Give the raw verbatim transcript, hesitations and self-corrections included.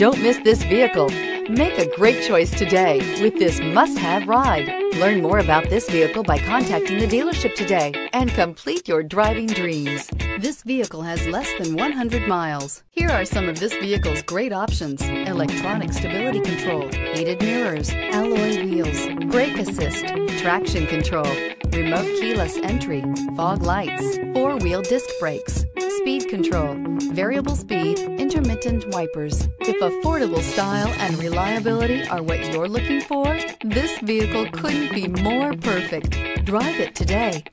Don't miss this vehicle. Make a great choice today with this must-have ride. Learn more about this vehicle by contacting the dealership today and complete your driving dreams. This vehicle has less than one hundred miles. Here are some of this vehicle's great options: electronic stability control, heated mirrors, alloy wheels, brake assist, traction control, remote keyless entry, fog lights, four-wheel disc brakes, speed control, variable speed, intermittent wipers. If affordable style and reliability are what you're looking for, this vehicle couldn't be more perfect. Drive it today.